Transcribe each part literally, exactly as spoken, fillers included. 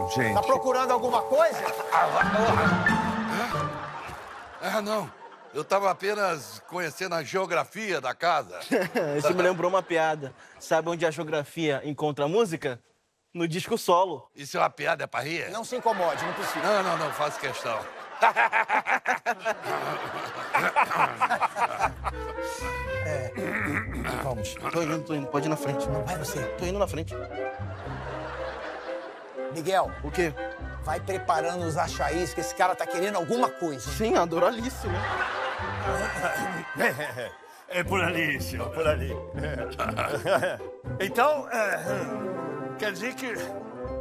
isso, gente? Tá procurando alguma coisa? Ah, não. Eu tava apenas conhecendo a geografia da casa. Isso me lembrou uma piada. Sabe onde a geografia encontra a música? No disco solo. Isso é uma piada, é pra rir? Não se incomode, não precisa. Não, não, não, faço questão. É. Vamos. Tô indo, tô indo. Pode ir na frente. Não vai você. Tô indo na frente. Miguel. O quê? Vai preparando os achaís que esse cara tá querendo alguma coisa. Sim, a Doralice, né? É, é por ali, senhor. É por ali. É. Então, é, quer dizer que...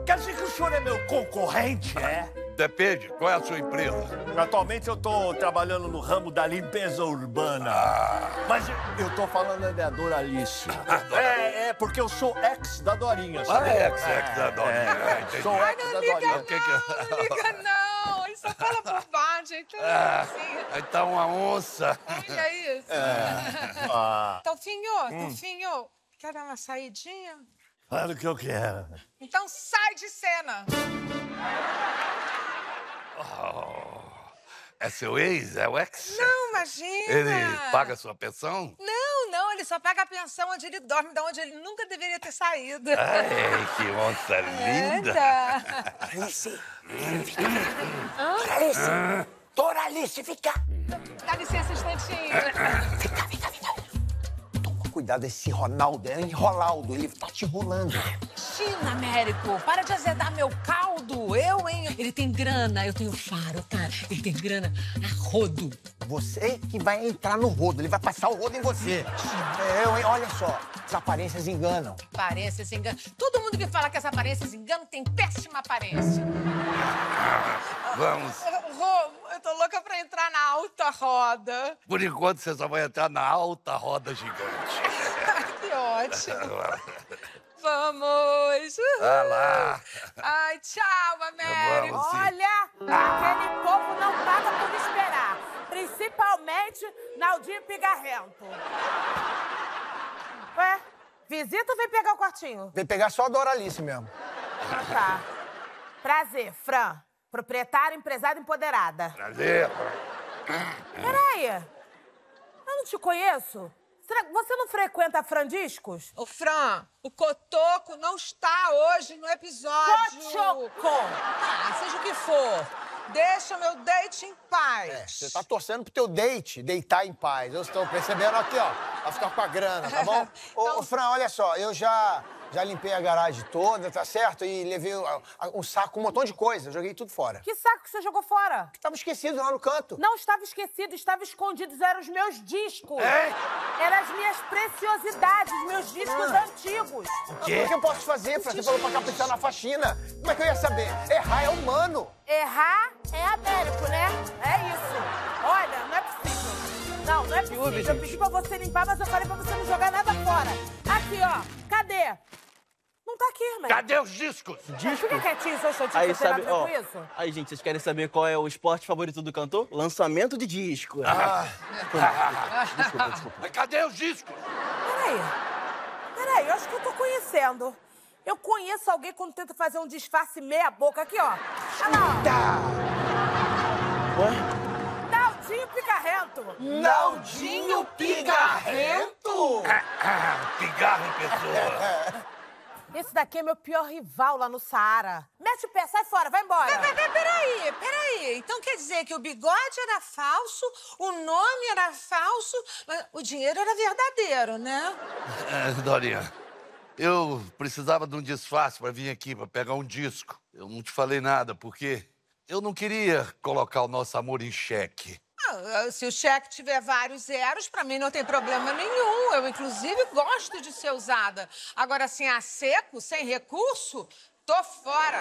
Quer dizer que o senhor é meu concorrente, é? Depende. Qual é a sua empresa? Atualmente eu tô trabalhando no ramo da limpeza urbana. Ah. Mas eu tô falando da Doralice. É, é, porque eu sou ex da Dorinha, sabe? Ah, é ex, ex da Dorinha. É, é, é. Sou ex da Dorinha. Não liga não, não liga não. Ele só fala bobagem, então é, assim. Então uma onça. Olha isso. É. Ah. Tofinho, Tofinho, hum. quer dar uma saidinha? Claro que eu quero. Então sai de cena. Oh, é seu ex? É o ex? Não, imagina! Ele paga a sua pensão? Não, não, ele só paga a pensão onde ele dorme, da onde ele nunca deveria ter saído. Ai, que onça é, linda! Doralice! Doralice! Doralice, vem cá! Dá licença um instantinho. Vem cá, vem cá, vem cá. Toma cuidado, esse Ronaldo, é Enrolado, ele tá te enrolando. China, Américo, para de azedar meu caldo. Eu, hein? Ele tem grana, eu tenho faro, tá? Ele tem grana a rodo. Você que vai entrar no rodo, ele vai passar o rodo em você. Eu, hein? Olha só, as aparências enganam. Aparências enganam. Todo mundo que fala que as aparências enganam tem péssima aparência. Vamos. Rô, eu tô louca pra entrar na alta roda. Por enquanto, você só vai entrar na alta roda gigante. Que ótimo. Vamos! Uhul. Olá. Ai, tchau, Américo! Olha, aquele povo não paga por esperar. Principalmente Naldinho Pigarrento. Ué? Visita ou vem pegar o quartinho? Vem pegar só a Doralice mesmo. Ah, tá. Prazer, Fran. Proprietária, empresária empoderada. Prazer, Fran. Peraí. Eu não te conheço? Você não frequenta a Fran Discos? Ô, Fran, o Cotoco não está hoje no episódio. Cotoco! Ah, seja o que for, deixa o meu date em paz. É, você tá torcendo pro teu date deitar em paz. Eu estou percebendo aqui, ó, vai ficar com a grana, tá bom? Então... Ô, Fran, olha só, eu já, já limpei a garagem toda, tá certo? E levei um saco, um montão de coisa, eu joguei tudo fora. Que saco que você jogou fora? Que tava esquecido lá no canto. Não estava esquecido, estava escondido, eram os meus discos. É? Eram as minhas preciosidades, meus discos ah. antigos. O quê? O que eu posso fazer? Você falou pra capitar na faxina. Como é que eu ia saber? Errar é humano. Errar é Américo, né? É isso. Olha, não é possível. Não, não é possível. Eu pedi pra você limpar, mas eu falei pra você não jogar nada fora. Aqui, ó. Cadê? Não tá aqui, irmão. Cadê os discos? Discos? Fica quietinho, seu chantinho, você sabe, ó, com isso. Aí, gente, vocês querem saber qual é o esporte favorito do cantor? Lançamento de disco. Ah. Ah. Desculpa, desculpa. Cadê os discos? Peraí. Peraí, eu acho que eu tô conhecendo. Eu conheço alguém quando tenta fazer um disfarce meia boca. Aqui, ó. Ah, não. Ué? Naldinho Pigarrento. Naldinho Pigarrento? Pigarro em pessoa. Esse daqui é meu pior rival lá no Saara. Mete o pé, sai fora, vai embora. Peraí, peraí. Então quer dizer que o bigode era falso, o nome era falso, mas o dinheiro era verdadeiro, né? É, Dorinha, eu precisava de um disfarce pra vir aqui, pra pegar um disco. Eu não te falei nada, porque eu não queria colocar o nosso amor em xeque. Se o cheque tiver vários zeros, pra mim não tem problema nenhum. Eu, inclusive, gosto de ser usada. Agora, assim, a seco, sem recurso, tô fora.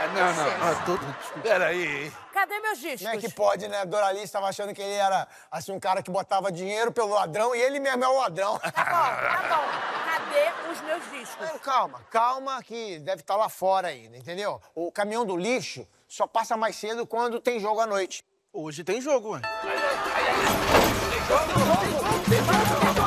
É, não, não, não. Ah, tô... Peraí. Cadê meus discos? Não é que pode, né? A Doralice tava achando que ele era, assim, um cara que botava dinheiro pelo ladrão e ele mesmo é o ladrão. Tá bom, tá bom. Cadê os meus discos? Não, calma, calma que deve estar lá fora ainda, entendeu? O caminhão do lixo só passa mais cedo quando tem jogo à noite. Hoje tem jogo, ué. Tem jogo, tem jogo, tem jogo.